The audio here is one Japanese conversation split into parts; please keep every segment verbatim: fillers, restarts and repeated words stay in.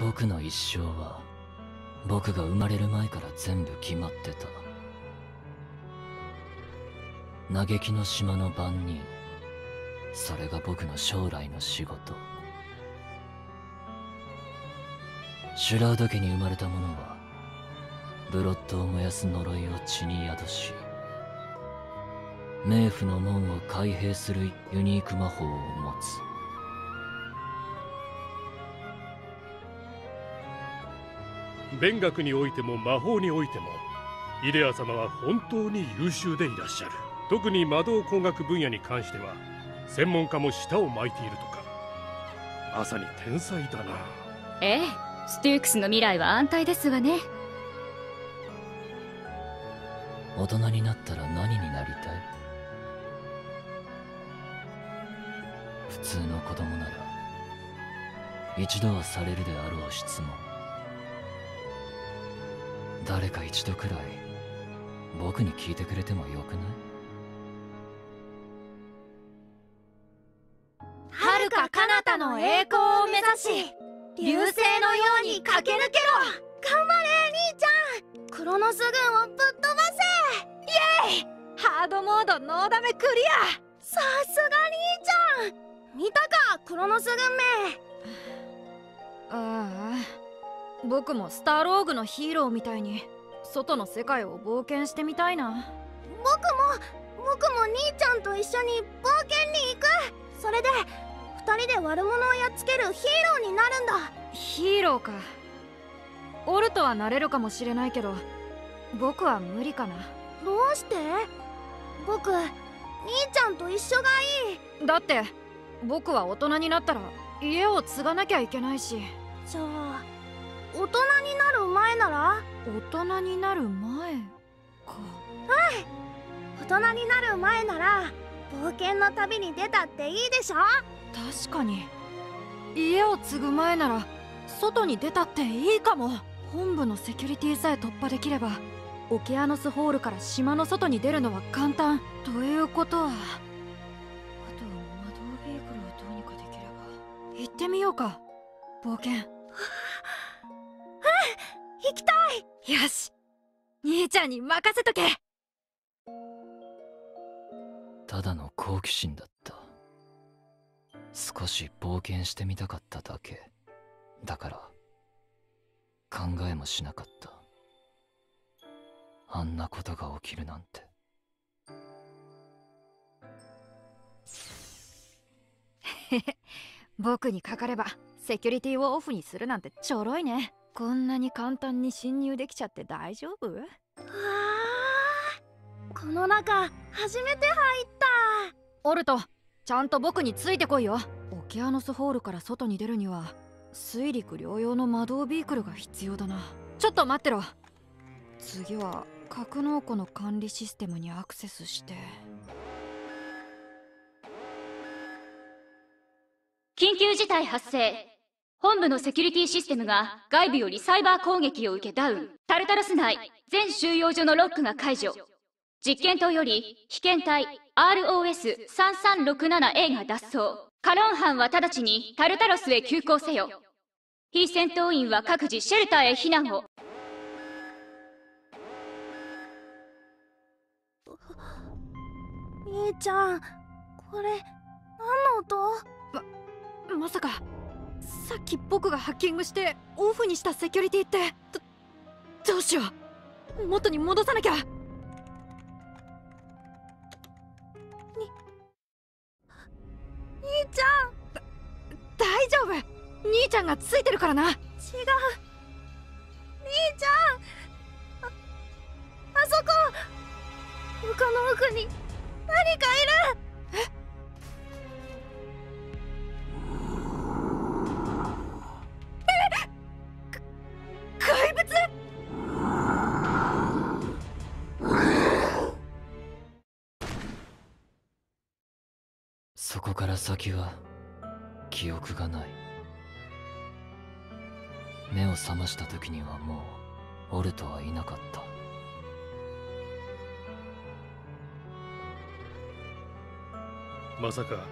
僕の一生は僕が生まれる前から全部決まってた。嘆きの島の番人、それが僕の将来の仕事。シュラード家に生まれた者はブロッドを燃やす呪いを血に宿し、冥府の門を開閉するユニーク魔法を持つ。勉学においても魔法においてもイデア様は本当に優秀でいらっしゃる。特に魔導工学分野に関しては専門家も舌を巻いているとか。まさに天才だな。ええ、ステュークスの未来は安泰ですわね。大人になったら何になりたい？普通の子供なら一度はされるであろう質問。誰か一度くらい僕に聞いてくれてもよくない？遥か彼方の栄光を目指し、流星のように駆け抜けろ。頑張れ兄ちゃん、クロノス軍をぶっ飛ばせ。イエーイ、ハードモードノーダメクリア。さすが兄ちゃん、見たかクロノス軍名。ああ、僕もスターローグのヒーローみたいに外の世界を冒険してみたいな。僕も僕も兄ちゃんと一緒に冒険に行く。それで二人で悪者をやっつけるヒーローになるんだ。ヒーローか。オルトはなれるかもしれないけど僕は無理かな。どうして？僕、兄ちゃんと一緒がいい。だって僕は大人になったら家を継がなきゃいけないし。じゃあ大人になる前なら？大人になる前か。うん、大人になる前なら冒険の旅に出たっていいでしょ。確かに、家を継ぐ前なら外に出たっていいかも。本部のセキュリティさえ突破できればオケアノスホールから島の外に出るのは簡単。ということはあと魔導ビーグルをどうにかできれば行ってみようか、冒険。行きたい。よし、兄ちゃんに任せとけ。ただの好奇心だった。少し冒険してみたかっただけだから考えもしなかった。あんなことが起きるなんて。へへ僕にかかればセキュリティをオフにするなんてちょろいね。こんなに簡単に侵入できちゃって大丈夫？わあ、この中初めて入った。オルト、ちゃんと僕についてこいよ。オケアノスホールから外に出るには水陸両用の魔導ビークルが必要だな。ちょっと待ってろ。次は格納庫の管理システムにアクセスして。緊急事態発生。本部のセキュリティシステムが外部よりサイバー攻撃を受けダウン。タルタロス内全収容所のロックが解除。実験棟より被験体 アールオーエスさんさんろくななエー が脱走。カロン班は直ちにタルタロスへ急行せよ。非戦闘員は各自シェルターへ避難を。兄ちゃん、これ何の音？ま、まさかさっき僕がハッキングしてオフにしたセキュリティって。ど、どうしよう、元に戻さなきゃ。に兄ちゃん、だ大丈夫、兄ちゃんがついてるからな。違う、兄ちゃん、 あ, あそこ、丘の奥に何かいる。そこから先は記憶がない。目を覚ました時にはもうオルトはいなかった。まさか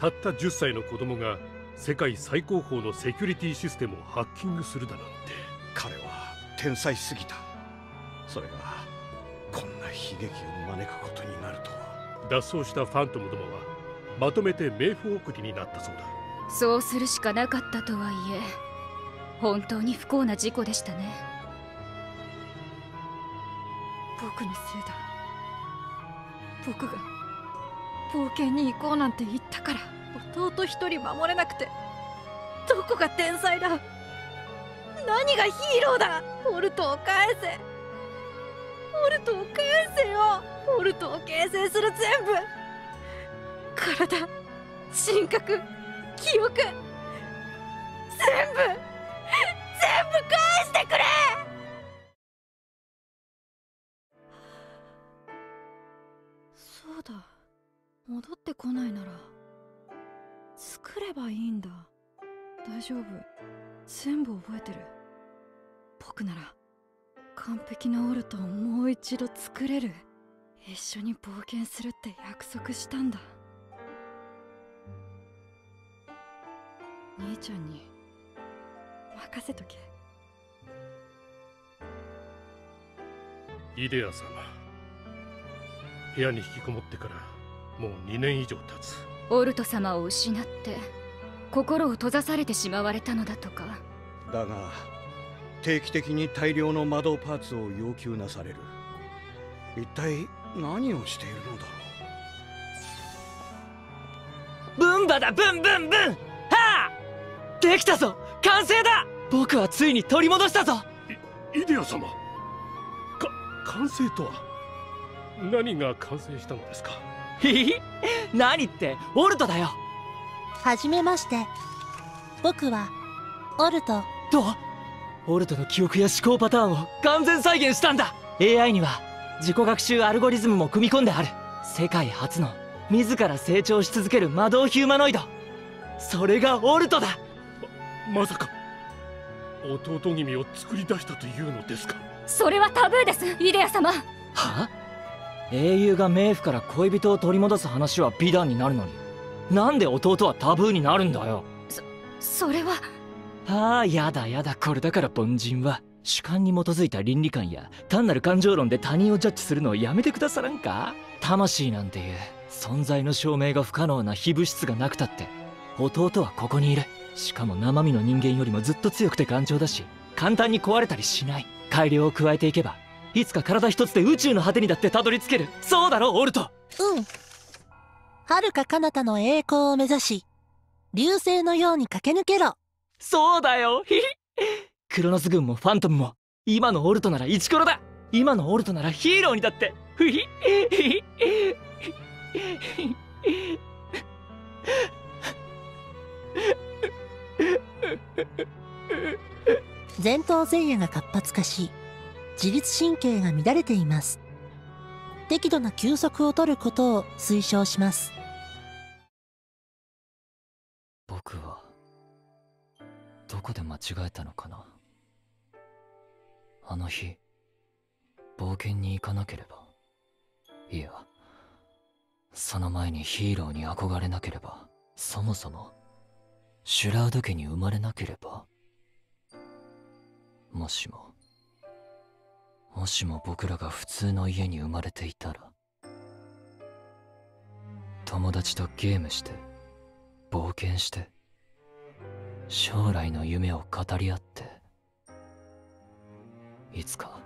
たったじゅっさいの子供が世界最高峰のセキュリティシステムをハッキングするだなんて。彼は天才すぎた。それがこんな悲劇を招くことになるとは。脱走したファントムどもはまとめて冥府送りになったそうだ。そうするしかなかったとはいえ、本当に不幸な事故でしたね。僕にするだ、僕が冒険に行こうなんて言ったから弟一人守れなくて、どこが天才だ、何がヒーローだ。ボルトを返せ、ボルトを返せよ。ボルトを形成する全部、体、人格、記憶、全部全部返してくれ。そうだ、戻ってこないなら作ればいいんだ。大丈夫、全部覚えてる。僕なら完璧なオルトをもう一度作れる。一緒に冒険するって約束したんだ。兄ちゃんに任せとけ。イデア様、部屋に引きこもってからもうにねん以上経つ。オルト様を失って心を閉ざされてしまわれたのだとか。だが定期的に大量の魔導パーツを要求なされる。一体何をしているのだろう。ブンバだ、ブンブンブン。できたぞ、完成だ。僕はついに取り戻したぞ。イ、イデア様、か、完成とは何が完成したのですか。ひひ何って、オルトだよ。はじめまして、僕は、オルト。どう？オルトの記憶や思考パターンを完全再現したんだ。 エーアイ には自己学習アルゴリズムも組み込んである。世界初の、自ら成長し続ける魔導ヒューマノイド、それがオルトだ。まさか弟君を作り出したというのですか。それはタブーです、イデア様。はあ、英雄が冥府から恋人を取り戻す話は美談になるのに、なんで弟はタブーになるんだよ。そそれはああ、やだやだ。これだから凡人は主観に基づいた倫理観や単なる感情論で他人をジャッジするのをやめてくださらんか。魂なんていう存在の証明が不可能な非物質がなくたって弟はここにいる。しかも生身の人間よりもずっと強くて頑丈だし、簡単に壊れたりしない。改良を加えていけばいつか体一つで宇宙の果てにだってたどり着ける。そうだろオルト。うん、遥か彼方の栄光を目指し流星のように駆け抜けろ。そうだよ。ヒヒクロノス軍もファントムも今のオルトならイチコロだ。今のオルトならヒーローにだって。フヒヒヒヒヒ前頭前野が活発化し、自律神経が乱れています。適度な休息をとることを推奨します。僕はどこで間違えたのかな。あの日冒険に行かなければ、いやその前にヒーローに憧れなければ、そもそもシュラウド家に生まれなければ、もしももしも僕らが普通の家に生まれていたら、友達とゲームして冒険して将来の夢を語り合って、いつか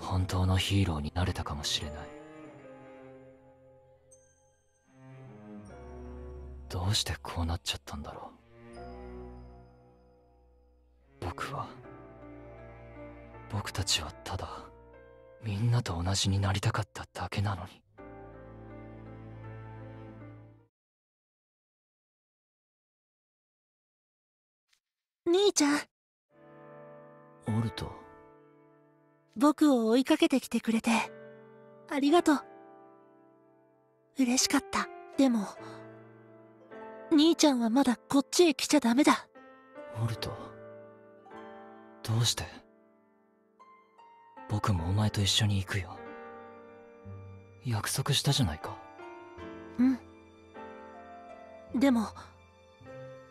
本当のヒーローになれたかもしれない。どうしてこうなっちゃったんだろう。僕は僕たちはただみんなと同じになりたかっただけなのに。兄ちゃん、オルト、僕を追いかけてきてくれてありがとう。嬉しかった。でも兄ちゃんはまだこっちへ来ちゃダメだ。オルト、どうして？僕もお前と一緒に行くよ。約束したじゃないか。うん。でも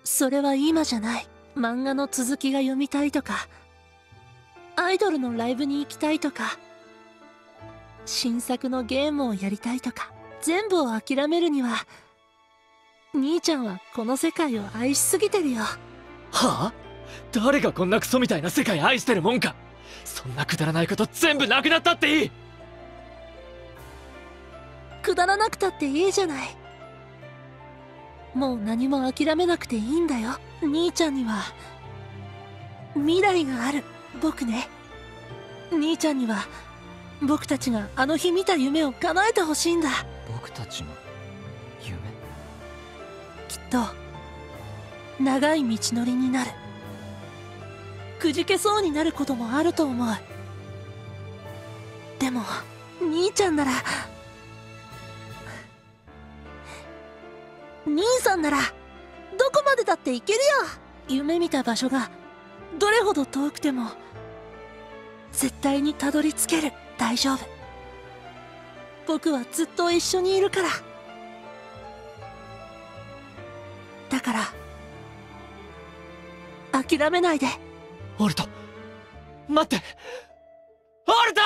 それは今じゃない。漫画の続きが読みたいとか、アイドルのライブに行きたいとか、新作のゲームをやりたいとか、全部を諦めるには、兄ちゃんはこの世界を愛しすぎてるよ。はあ？誰がこんなクソみたいな世界愛してるもんか。そんなくだらないこと全部なくなったっていい。くだらなくたっていいじゃない。もう何も諦めなくていいんだよ。兄ちゃんには未来がある。僕ね、兄ちゃんには僕たちがあの日見た夢を叶えてほしいんだ。僕たちの夢、きっと長い道のりになる。くじけそうになることもあると思う。でも兄ちゃんなら、兄さんならどこまでだって行けるよ。夢見た場所がどれほど遠くても絶対にたどり着ける。大丈夫。僕はずっと一緒にいるから。だから諦めないで。オルト、待って、オルト！